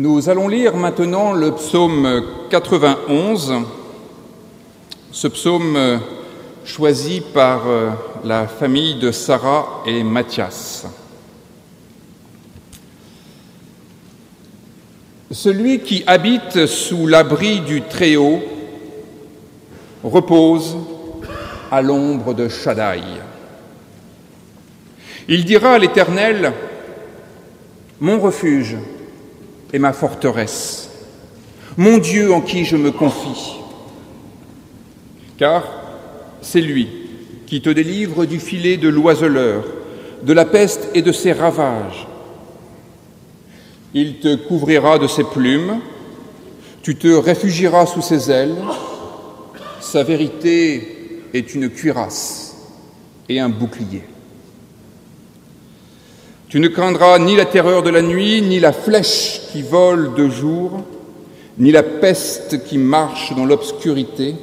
Nous allons lire maintenant le psaume 91, ce psaume choisi par la famille de Sarah et Mathias. Celui qui habite sous l'abri du Très-Haut repose à l'ombre de Shadaï. Il dira à l'Éternel, « Mon refuge et ma forteresse, mon Dieu en qui je me confie. Car c'est lui qui te délivre du filet de l'oiseleur, de la peste et de ses ravages. Il te couvrira de ses plumes, tu te réfugieras sous ses ailes, sa vérité est une cuirasse et un bouclier. Tu ne craindras ni la terreur de la nuit, ni la flèche qui vole de jour, ni la peste qui marche dans l'obscurité,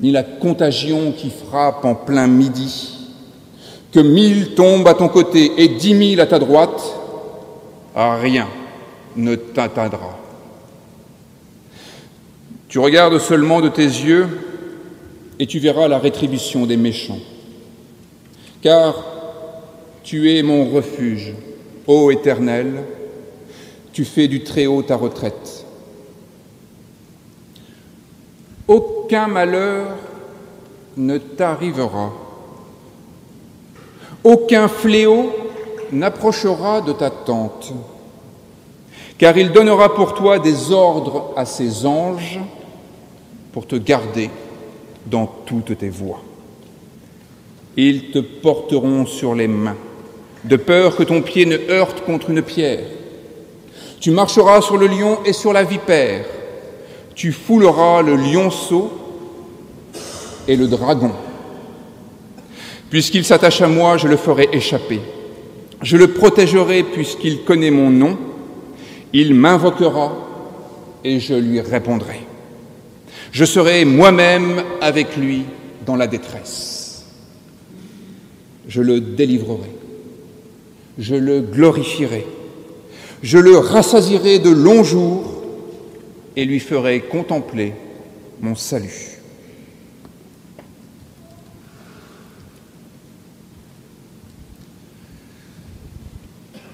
ni la contagion qui frappe en plein midi. Que 1000 tombent à ton côté et 10 000 à ta droite, rien ne t'atteindra. Tu regardes seulement de tes yeux et tu verras la rétribution des méchants. Car tu es mon refuge, ô Éternel, tu fais du Très-Haut ta retraite. Aucun malheur ne t'arrivera, aucun fléau n'approchera de ta tente, car il donnera pour toi des ordres à ses anges pour te garder dans toutes tes voies. Ils te porteront sur les mains, de peur que ton pied ne heurte contre une pierre. Tu marcheras sur le lion et sur la vipère. Tu fouleras le lionceau et le dragon. Puisqu'il s'attache à moi, je le ferai échapper. Je le protégerai puisqu'il connaît mon nom. Il m'invoquera et je lui répondrai. Je serai moi-même avec lui dans la détresse. Je le délivrerai. Je le glorifierai, je le rassasirai de longs jours et lui ferai contempler mon salut. »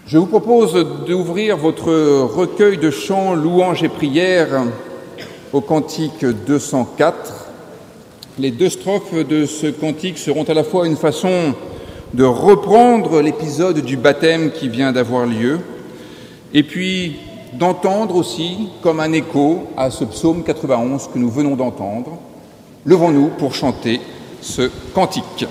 Je vous propose d'ouvrir votre recueil de chants, louanges et prières au cantique 204. Les deux strophes de ce cantique seront à la fois une façon de reprendre l'épisode du baptême qui vient d'avoir lieu, et puis d'entendre aussi, comme un écho à ce psaume 91 que nous venons d'entendre, levons-nous pour chanter ce cantique.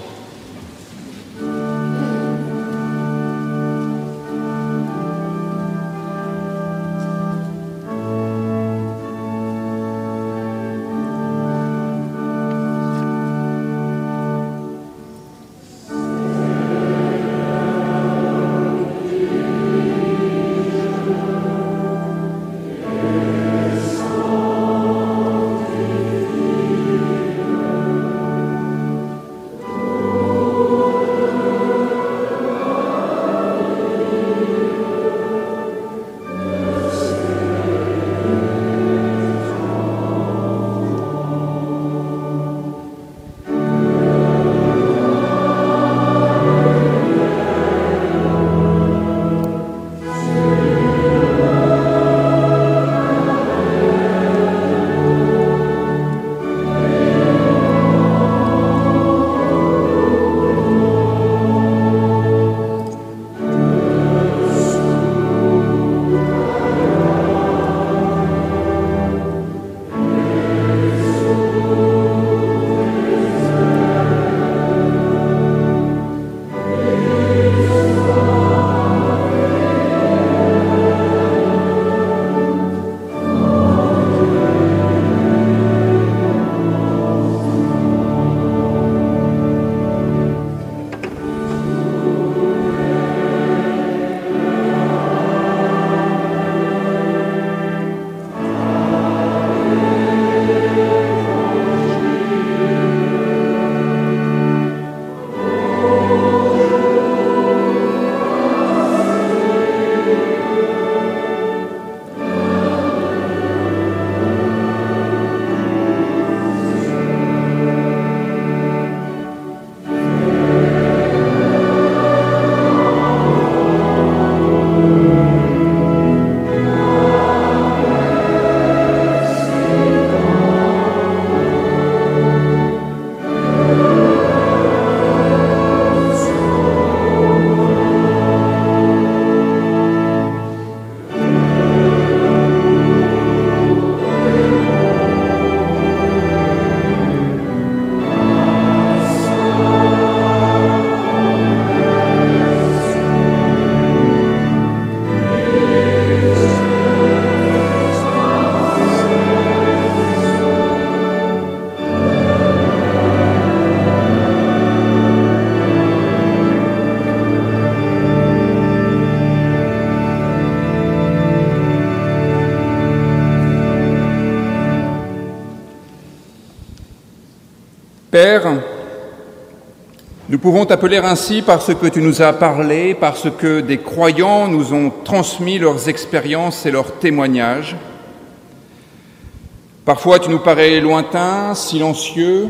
Père, nous pouvons t'appeler ainsi parce que tu nous as parlé, parce que des croyants nous ont transmis leurs expériences et leurs témoignages. Parfois, tu nous parais lointain, silencieux,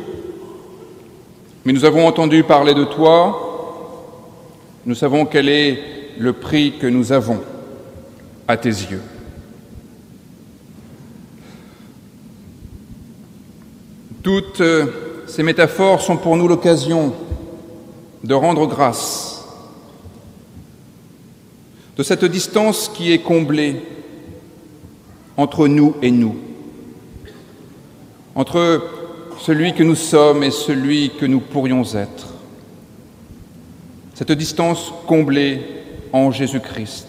mais nous avons entendu parler de toi. Nous savons quel est le prix que nous avons à tes yeux. Toutes ces métaphores sont pour nous l'occasion de rendre grâce de cette distance qui est comblée entre nous et nous, entre celui que nous sommes et celui que nous pourrions être. Cette distance comblée en Jésus-Christ.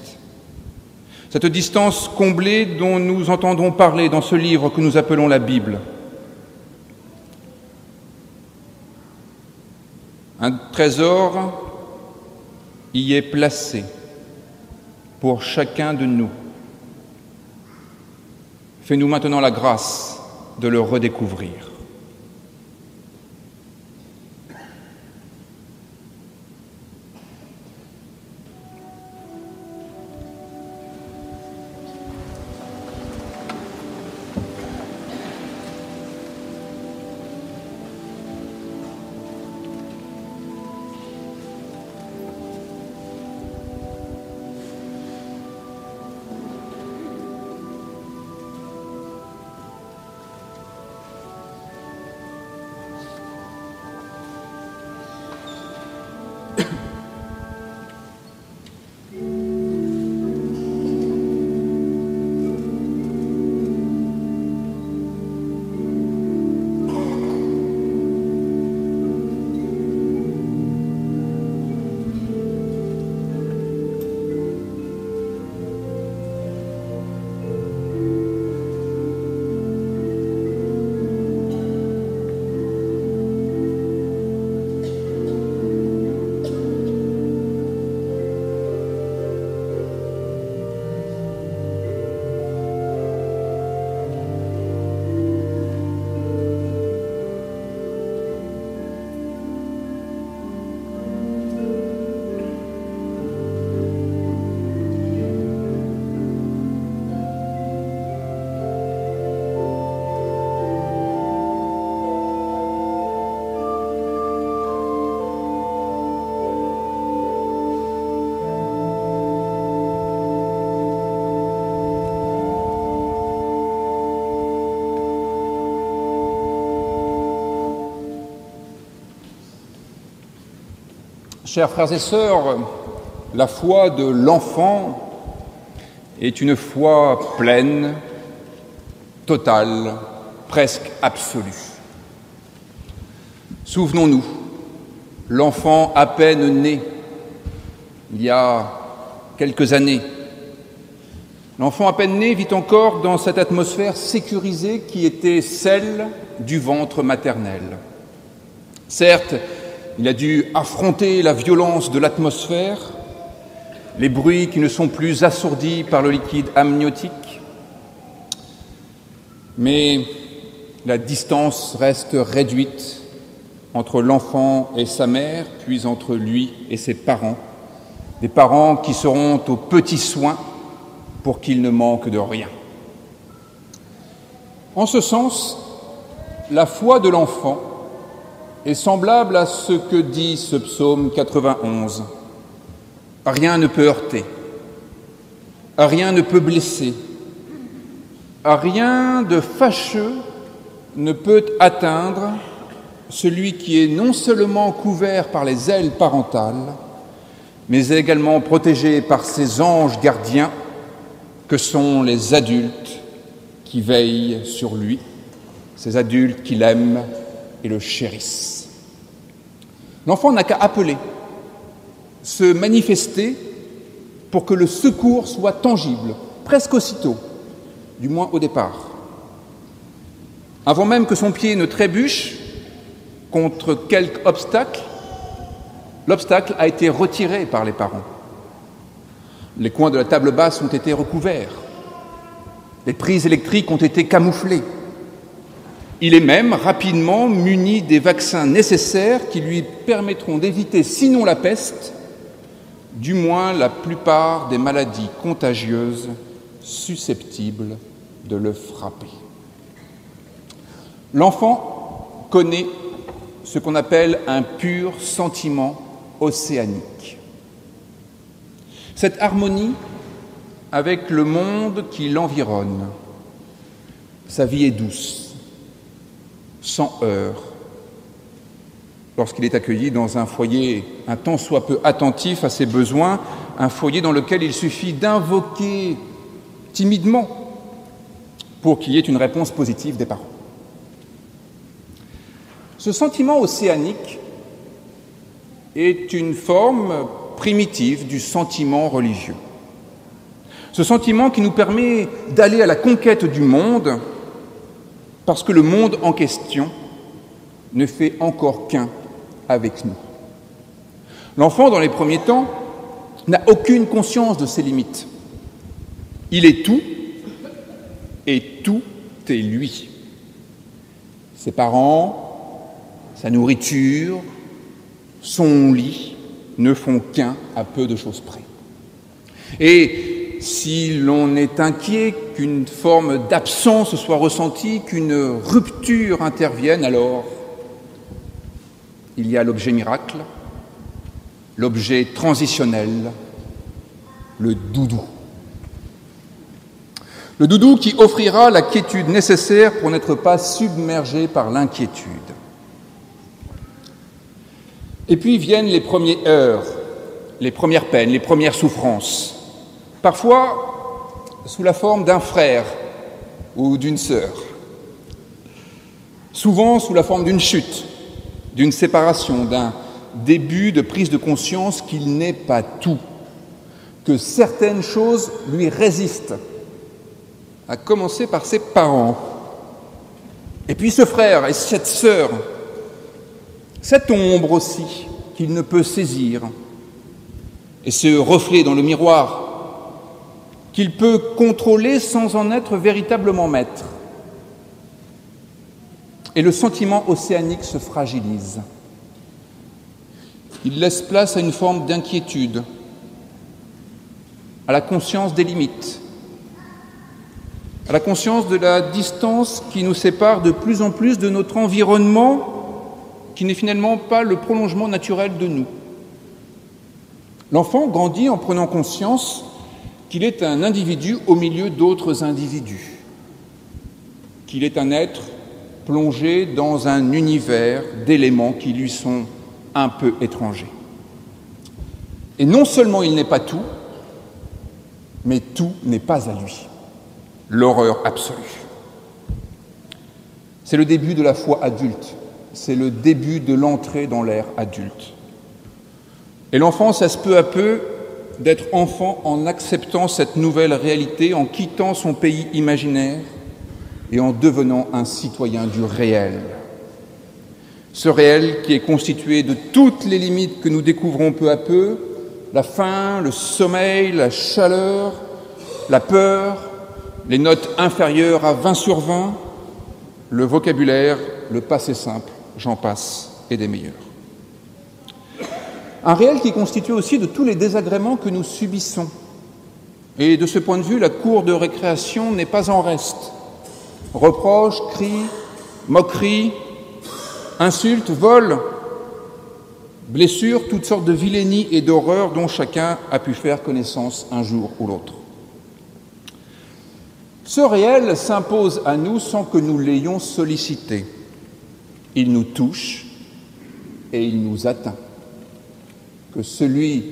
Cette distance comblée dont nous entendons parler dans ce livre que nous appelons la Bible. Un trésor y est placé pour chacun de nous. Fais-nous maintenant la grâce de le redécouvrir. Chers frères et sœurs, la foi de l'enfant est une foi pleine, totale, presque absolue. Souvenons-nous, l'enfant à peine né, il y a quelques années, l'enfant à peine né vit encore dans cette atmosphère sécurisée qui était celle du ventre maternel. Certes, il a dû affronter la violence de l'atmosphère, les bruits qui ne sont plus assourdis par le liquide amniotique, mais la distance reste réduite entre l'enfant et sa mère, puis entre lui et ses parents, des parents qui seront aux petits soins pour qu'il ne manque de rien. En ce sens, la foi de l'enfant est semblable à ce que dit ce psaume 91. Rien ne peut heurter, rien ne peut blesser, rien de fâcheux ne peut atteindre celui qui est non seulement couvert par les ailes parentales, mais également protégé par ses anges gardiens que sont les adultes qui veillent sur lui, ces adultes qui l'aiment et le chérissent. L'enfant n'a qu'à appeler, se manifester pour que le secours soit tangible, presque aussitôt, du moins au départ. Avant même que son pied ne trébuche contre quelque obstacle, l'obstacle a été retiré par les parents. Les coins de la table basse ont été recouverts. Les prises électriques ont été camouflées. Il est même rapidement muni des vaccins nécessaires qui lui permettront d'éviter, sinon la peste, du moins la plupart des maladies contagieuses susceptibles de le frapper. L'enfant connaît ce qu'on appelle un pur sentiment océanique. Cette harmonie avec le monde qui l'environne, sa vie est douce, sans heurts, lorsqu'il est accueilli dans un foyer un tant soit peu attentif à ses besoins, un foyer dans lequel il suffit d'invoquer timidement pour qu'il y ait une réponse positive des parents. Ce sentiment océanique est une forme primitive du sentiment religieux. Ce sentiment qui nous permet d'aller à la conquête du monde parce que le monde en question ne fait encore qu'un avec nous. L'enfant, dans les premiers temps, n'a aucune conscience de ses limites. Il est tout et tout est lui. Ses parents, sa nourriture, son lit ne font qu'un à peu de choses près. Et si l'on est inquiet qu'une forme d'absence soit ressentie, qu'une rupture intervienne, alors il y a l'objet miracle, l'objet transitionnel, le doudou. Le doudou qui offrira la quiétude nécessaire pour n'être pas submergé par l'inquiétude. Et puis viennent les premiers heurts, les premières peines, les premières souffrances, parfois sous la forme d'un frère ou d'une sœur, souvent sous la forme d'une chute, d'une séparation, d'un début de prise de conscience qu'il n'est pas tout, que certaines choses lui résistent, à commencer par ses parents. Et puis ce frère et cette sœur, cette ombre aussi qu'il ne peut saisir, et ce reflet dans le miroir qu'il peut contrôler sans en être véritablement maître. Et le sentiment océanique se fragilise. Il laisse place à une forme d'inquiétude, à la conscience des limites, à la conscience de la distance qui nous sépare de plus en plus de notre environnement, qui n'est finalement pas le prolongement naturel de nous. L'enfant grandit en prenant conscience qu'il est un individu au milieu d'autres individus, qu'il est un être plongé dans un univers d'éléments qui lui sont un peu étrangers. Et non seulement il n'est pas tout, mais tout n'est pas à lui. L'horreur absolue. C'est le début de la foi adulte, c'est le début de l'entrée dans l'ère adulte. Et l'enfant cesse peu à peu d'être enfant en acceptant cette nouvelle réalité, en quittant son pays imaginaire et en devenant un citoyen du réel. Ce réel qui est constitué de toutes les limites que nous découvrons peu à peu, la faim, le sommeil, la chaleur, la peur, les notes inférieures à 20 sur 20, le vocabulaire, le passé simple, j'en passe, et des meilleurs. Un réel qui est constitué aussi de tous les désagréments que nous subissons. Et de ce point de vue, la cour de récréation n'est pas en reste. Reproches, cris, moqueries, insultes, vols, blessures, toutes sortes de vilainies et d'horreurs dont chacun a pu faire connaissance un jour ou l'autre. Ce réel s'impose à nous sans que nous l'ayons sollicité. Il nous touche et il nous atteint. Que celui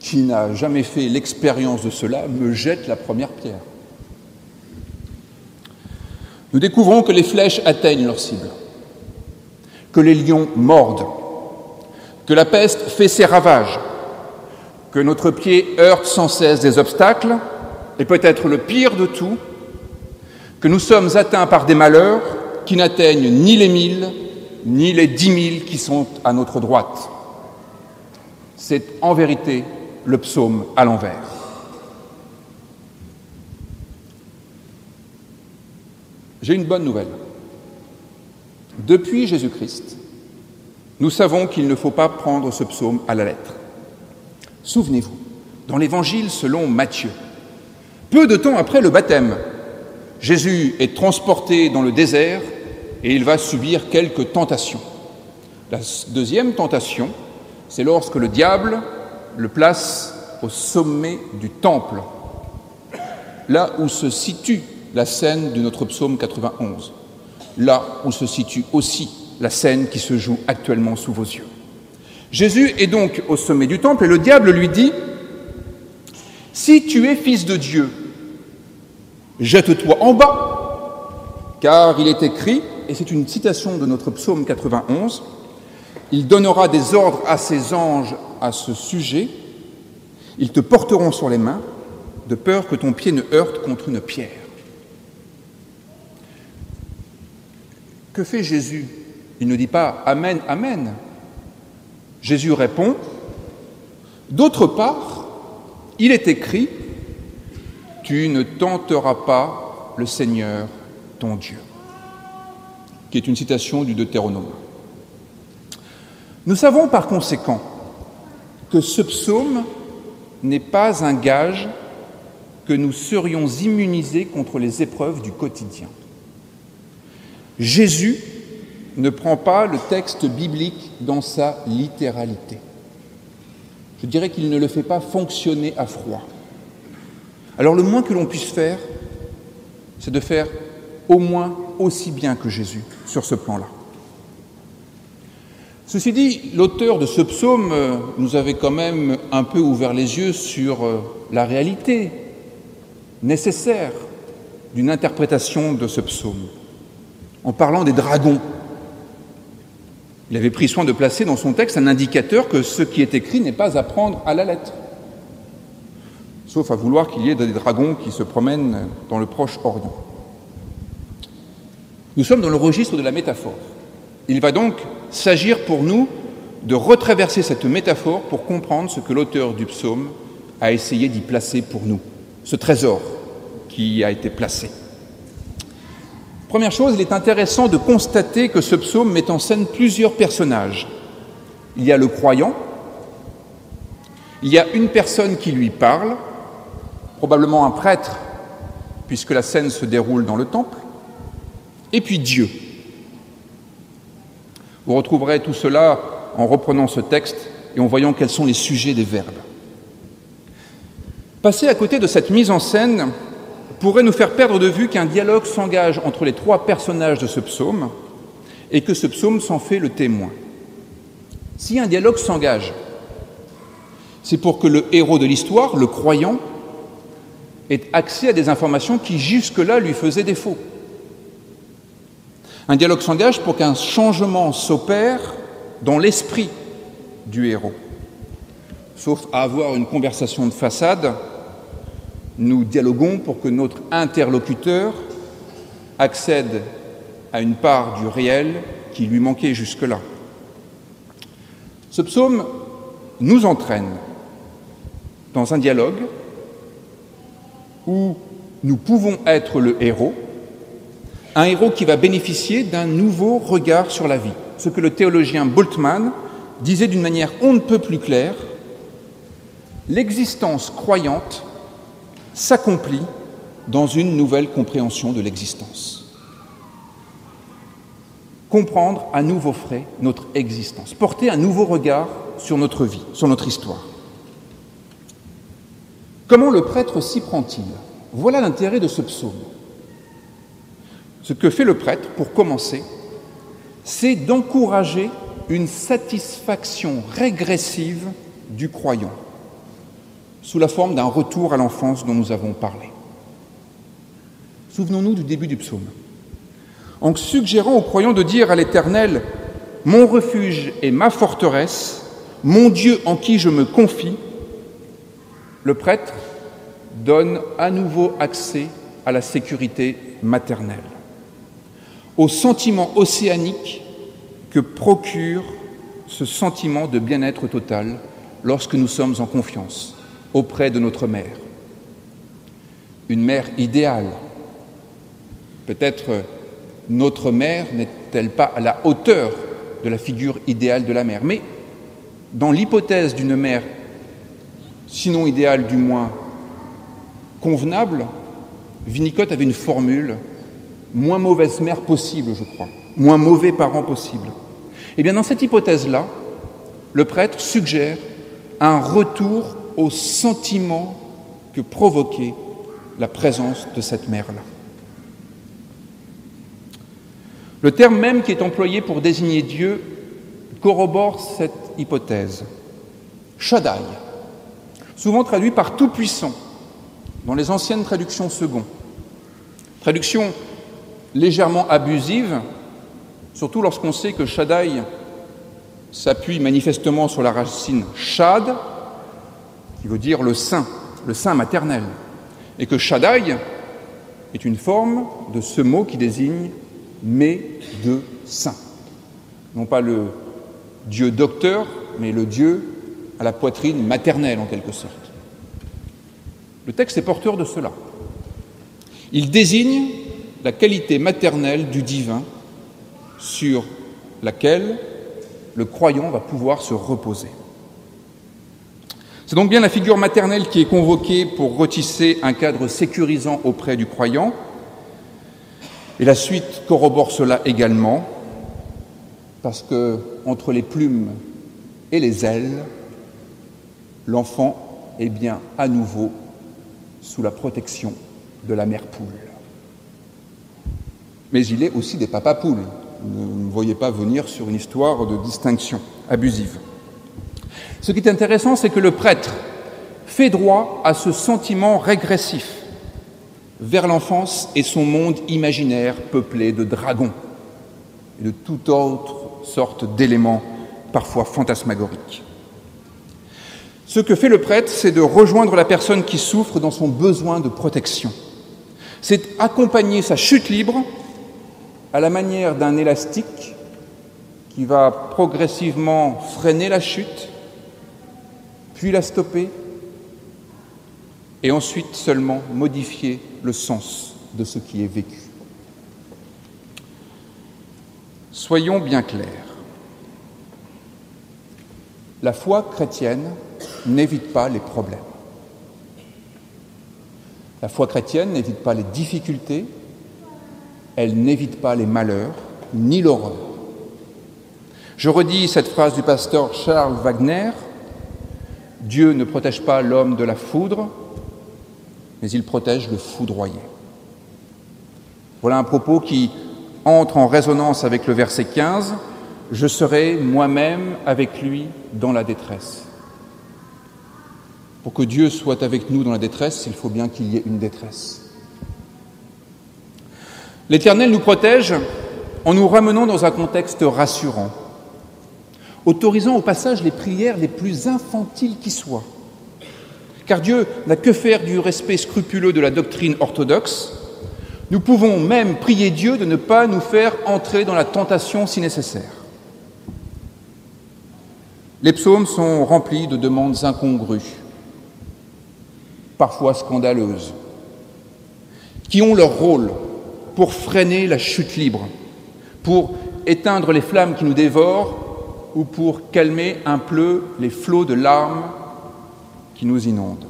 qui n'a jamais fait l'expérience de cela me jette la première pierre. Nous découvrons que les flèches atteignent leur cible, que les lions mordent, que la peste fait ses ravages, que notre pied heurte sans cesse des obstacles, et peut-être le pire de tout, que nous sommes atteints par des malheurs qui n'atteignent ni les 1000, ni les 10 000 qui sont à notre droite. C'est en vérité le psaume à l'envers. J'ai une bonne nouvelle. depuis Jésus-Christ, nous savons qu'il ne faut pas prendre ce psaume à la lettre. Souvenez-vous, dans l'Évangile selon Matthieu, peu de temps après le baptême, Jésus est transporté dans le désert et il va subir quelques tentations. La deuxième tentation, c'est lorsque le diable le place au sommet du temple, là où se situe la scène de notre psaume 91, là où se situe aussi la scène qui se joue actuellement sous vos yeux. Jésus est donc au sommet du temple et le diable lui dit « Si tu es fils de Dieu, jette-toi en bas, car il est écrit, et c'est une citation de notre psaume 91, « Il donnera des ordres à ses anges à ce sujet, ils te porteront sur les mains, de peur que ton pied ne heurte contre une pierre. » Que fait Jésus ? Il ne dit pas « Amen, Amen ». Jésus répond « D'autre part, il est écrit, tu ne tenteras pas le Seigneur ton Dieu. » qui est une citation du Deutéronome. Nous savons par conséquent que ce psaume n'est pas un gage que nous serions immunisés contre les épreuves du quotidien. Jésus ne prend pas le texte biblique dans sa littéralité. Je dirais qu'il ne le fait pas fonctionner à froid. Alors le moins que l'on puisse faire, c'est de faire au moins aussi bien que Jésus sur ce plan-là. Ceci dit, l'auteur de ce psaume nous avait quand même un peu ouvert les yeux sur la réalité nécessaire d'une interprétation de ce psaume. En parlant des dragons, il avait pris soin de placer dans son texte un indicateur que ce qui est écrit n'est pas à prendre à la lettre, sauf à vouloir qu'il y ait des dragons qui se promènent dans le Proche-Orient. Nous sommes dans le registre de la métaphore. Il va donc s'agir pour nous de retraverser cette métaphore pour comprendre ce que l'auteur du psaume a essayé d'y placer pour nous, ce trésor qui a été placé. Première chose, il est intéressant de constater que ce psaume met en scène plusieurs personnages. Il y a le croyant, il y a une personne qui lui parle, probablement un prêtre, puisque la scène se déroule dans le temple, et puis Dieu. Vous retrouverez tout cela en reprenant ce texte et en voyant quels sont les sujets des verbes. Passer à côté de cette mise en scène pourrait nous faire perdre de vue qu'un dialogue s'engage entre les trois personnages de ce psaume et que ce psaume s'en fait le témoin. Si un dialogue s'engage, c'est pour que le héros de l'histoire, le croyant, ait accès à des informations qui jusque-là lui faisaient défaut. Un dialogue s'engage pour qu'un changement s'opère dans l'esprit du héros. Sauf à avoir une conversation de façade, nous dialoguons pour que notre interlocuteur accède à une part du réel qui lui manquait jusque-là. Ce psaume nous entraîne dans un dialogue où nous pouvons être le héros, un héros qui va bénéficier d'un nouveau regard sur la vie. Ce que le théologien Boltzmann disait d'une manière on ne peut plus claire, l'existence croyante s'accomplit dans une nouvelle compréhension de l'existence. Comprendre à nouveau frais notre existence, porter un nouveau regard sur notre vie, sur notre histoire. Comment le prêtre s'y prend-il ? Voilà l'intérêt de ce psaume. Ce que fait le prêtre, pour commencer, c'est d'encourager une satisfaction régressive du croyant, sous la forme d'un retour à l'enfance dont nous avons parlé. Souvenons-nous du début du psaume. En suggérant aux croyants de dire à l'Éternel « Mon refuge et ma forteresse, mon Dieu en qui je me confie », le prêtre donne à nouveau accès à la sécurité maternelle, au sentiment océanique que procure ce sentiment de bien-être total lorsque nous sommes en confiance auprès de notre mère. Une mère idéale. Peut-être notre mère sont-elles pas à la hauteur de la figure idéale de la mère? Mais dans l'hypothèse d'une mère, sinon idéale, du moins convenable, Winnicott avait une formule: moins mauvaise mère possible, je crois, moins mauvais parent possible. Et bien dans cette hypothèse-là, le prêtre suggère un retour au sentiment que provoquait la présence de cette mère-là. Le terme même qui est employé pour désigner Dieu corrobore cette hypothèse. Shadaï, souvent traduit par « tout-puissant » dans les anciennes traductions secondes. Traduction légèrement abusive, surtout lorsqu'on sait que Shadaï s'appuie manifestement sur la racine « Chad », qui veut dire le saint maternel, et que « Shadaï » est une forme de ce mot qui désigne « mais de saint ». Non pas le Dieu docteur, mais le Dieu à la poitrine maternelle, en quelque sorte. Le texte est porteur de cela. Il désigne la qualité maternelle du divin sur laquelle le croyant va pouvoir se reposer. C'est donc bien la figure maternelle qui est convoquée pour retisser un cadre sécurisant auprès du croyant. Et la suite corrobore cela également, parce que entre les plumes et les ailes, l'enfant est bien à nouveau sous la protection de la mère poule. Mais il est aussi des papas poules. Ne me voyez pas venir sur une histoire de distinction abusive. Ce qui est intéressant, c'est que le prêtre fait droit à ce sentiment régressif vers l'enfance et son monde imaginaire peuplé de dragons et de toute autre sorte d'éléments parfois fantasmagoriques. Ce que fait le prêtre, c'est de rejoindre la personne qui souffre dans son besoin de protection. C'est accompagner sa chute libre à la manière d'un élastique qui va progressivement freiner la chute, puis la stopper, et ensuite seulement modifier le sens de ce qui est vécu. Soyons bien clairs. La foi chrétienne n'évite pas les problèmes. La foi chrétienne n'évite pas les difficultés, elle n'évite pas les malheurs, ni l'horreur. Je redis cette phrase du pasteur Charles Wagner: « Dieu ne protège pas l'homme de la foudre, mais il protège le foudroyé. » Voilà un propos qui entre en résonance avec le verset 15, « Je serai moi-même avec lui dans la détresse. » Pour que Dieu soit avec nous dans la détresse, il faut bien qu'il y ait une détresse. L'Éternel nous protège en nous ramenant dans un contexte rassurant, autorisant au passage les prières les plus infantiles qui soient. Car Dieu n'a que faire du respect scrupuleux de la doctrine orthodoxe. Nous pouvons même prier Dieu de ne pas nous faire entrer dans la tentation si nécessaire. Les psaumes sont remplis de demandes incongrues, parfois scandaleuses, qui ont leur rôle pour freiner la chute libre, pour éteindre les flammes qui nous dévorent ou pour calmer un peu les flots de larmes qui nous inondent.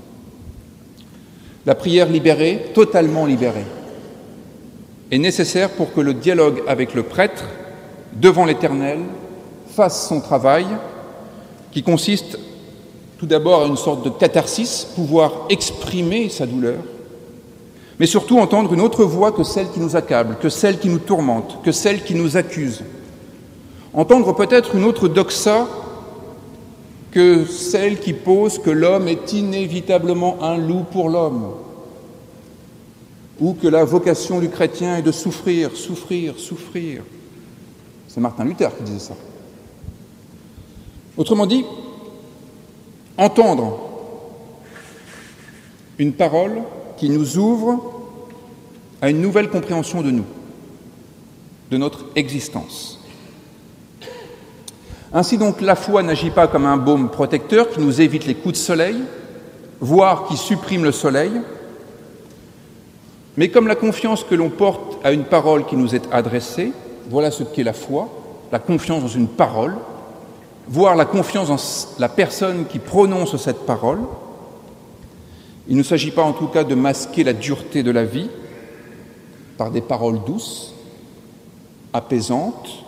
La prière libérée, totalement libérée, est nécessaire pour que le dialogue avec le prêtre, devant l'Éternel, fasse son travail, qui consiste tout d'abord à une sorte de catharsis, pouvoir exprimer sa douleur, mais surtout entendre une autre voix que celle qui nous accable, que celle qui nous tourmente, que celle qui nous accuse. Entendre peut-être une autre doxa que celle qui pose que l'homme est inévitablement un loup pour l'homme, ou que la vocation du chrétien est de souffrir, souffrir, souffrir. C'est Martin Luther qui disait ça. Autrement dit, entendre une parole qui nous ouvre à une nouvelle compréhension de nous, de notre existence. Ainsi donc, la foi n'agit pas comme un baume protecteur qui nous évite les coups de soleil, voire qui supprime le soleil, mais comme la confiance que l'on porte à une parole qui nous est adressée, voilà ce qu'est la foi, la confiance dans une parole, voire la confiance dans la personne qui prononce cette parole. Il ne s'agit pas en tout cas de masquer la dureté de la vie par des paroles douces, apaisantes,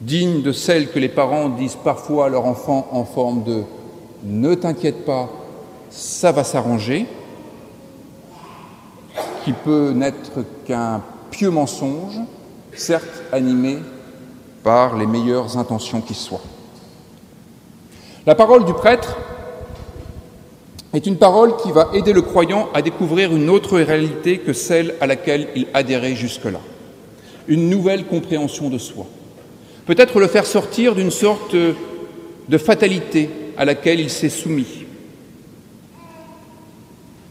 dignes de celles que les parents disent parfois à leur enfant en forme de « ne t'inquiète pas, ça va s'arranger », qui peut n'être qu'un pieux mensonge, certes animé par les meilleures intentions qui soient. La parole du prêtre est une parole qui va aider le croyant à découvrir une autre réalité que celle à laquelle il adhérait jusque-là, une nouvelle compréhension de soi, peut-être le faire sortir d'une sorte de fatalité à laquelle il s'est soumis.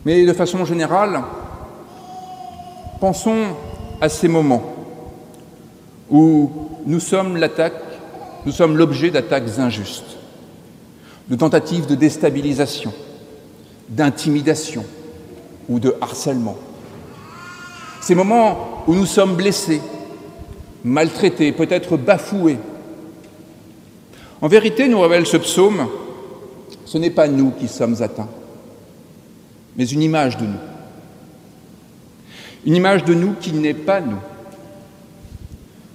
Mais de façon générale, pensons à ces moments où nous sommes l'objet d'attaques injustes, de tentatives de déstabilisation, d'intimidation ou de harcèlement. Ces moments où nous sommes blessés, maltraités, peut-être bafoués. En vérité, nous révèle ce psaume, ce n'est pas nous qui sommes atteints, mais une image de nous. Une image de nous qui n'est pas nous.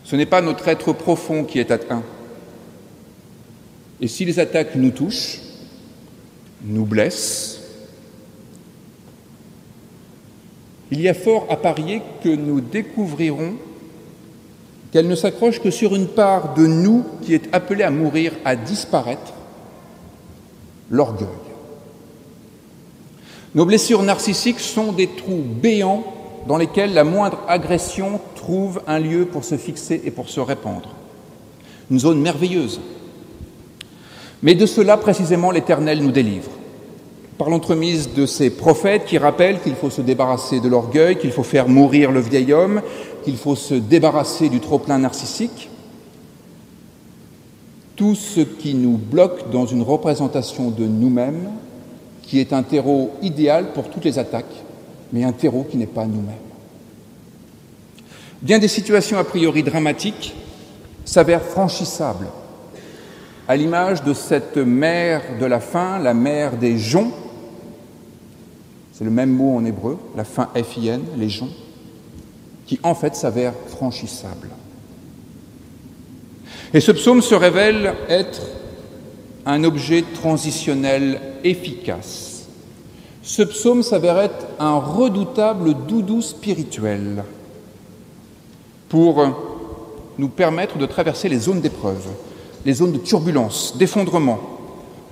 Ce n'est pas notre être profond qui est atteint. Et si les attaques nous touchent, nous blessent, il y a fort à parier que nous découvrirons qu'elles ne s'accrochent que sur une part de nous qui est appelée à mourir, à disparaître, l'orgueil. Nos blessures narcissiques sont des trous béants dans lesquels la moindre agression trouve un lieu pour se fixer et pour se répandre. Une zone merveilleuse. Mais de cela, précisément, l'Éternel nous délivre, par l'entremise de ces prophètes qui rappellent qu'il faut se débarrasser de l'orgueil, qu'il faut faire mourir le vieil homme, qu'il faut se débarrasser du trop-plein narcissique. Tout ce qui nous bloque dans une représentation de nous-mêmes, qui est un terreau idéal pour toutes les attaques, mais un terreau qui n'est pas nous-mêmes. Bien des situations a priori dramatiques s'avèrent franchissables, à l'image de cette mer de la faim, la mer des joncs, c'est le même mot en hébreu, la faim F-I-N, les joncs, qui en fait s'avèrent franchissables. Et ce psaume se révèle être un objet transitionnel efficace. Ce psaume s'avérait un redoutable doudou spirituel pour nous permettre de traverser les zones d'épreuve, les zones de turbulence, d'effondrement,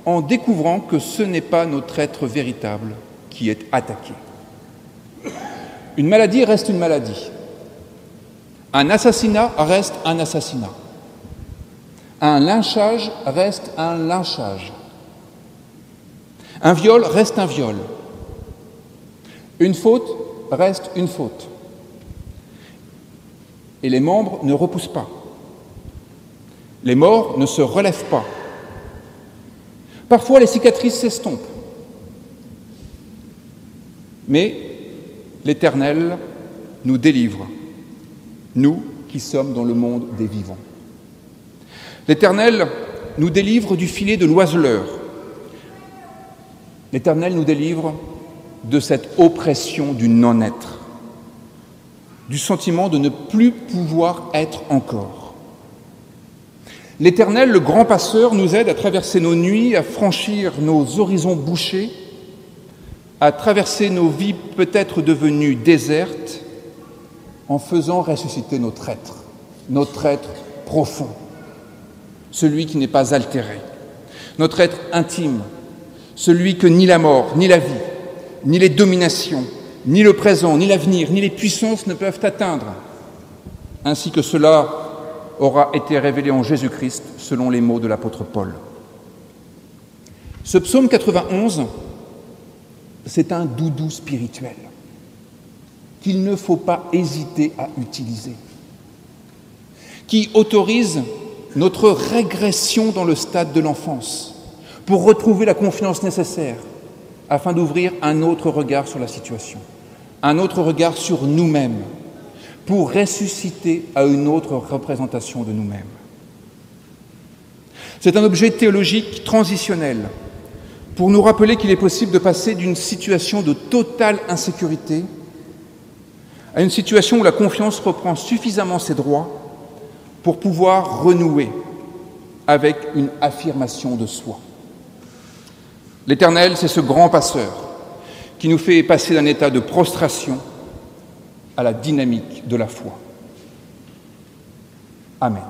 en découvrant que ce n'est pas notre être véritable qui est attaqué. Une maladie reste une maladie. Un assassinat reste un assassinat. Un lynchage reste un lynchage. Un viol reste un viol. Une faute reste une faute. Et les membres ne repoussent pas. Les morts ne se relèvent pas. Parfois, les cicatrices s'estompent. Mais l'Éternel nous délivre, nous qui sommes dans le monde des vivants. L'Éternel nous délivre du filet de l'oiseleur. L'Éternel nous délivre de cette oppression du non-être, du sentiment de ne plus pouvoir être encore. L'Éternel, le grand passeur, nous aide à traverser nos nuits, à franchir nos horizons bouchés, à traverser nos vies peut-être devenues désertes, en faisant ressusciter notre être profond, celui qui n'est pas altéré, notre être intime, celui que ni la mort, ni la vie, ni les dominations, ni le présent, ni l'avenir, ni les puissances ne peuvent atteindre, ainsi que cela aura été révélé en Jésus-Christ, selon les mots de l'apôtre Paul. Ce psaume 91, c'est un doudou spirituel qu'il ne faut pas hésiter à utiliser, qui autorise notre régression dans le stade de l'enfance, pour retrouver la confiance nécessaire afin d'ouvrir un autre regard sur la situation, un autre regard sur nous-mêmes, pour ressusciter à une autre représentation de nous-mêmes. C'est un objet théologique transitionnel pour nous rappeler qu'il est possible de passer d'une situation de totale insécurité à une situation où la confiance reprend suffisamment ses droits pour pouvoir renouer avec une affirmation de soi. L'Éternel, c'est ce grand passeur qui nous fait passer d'un état de prostration à la dynamique de la foi. Amen.